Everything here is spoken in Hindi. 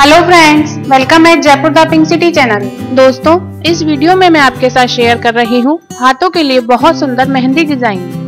Hello friends, welcome at Jaipur the pink city channel. दोस्तों, इस वीडियो में मैं आपके साथ शेयर कर रही हूँ हाथों के लिए बहुत सुंदर मेहंदी डिजाइन।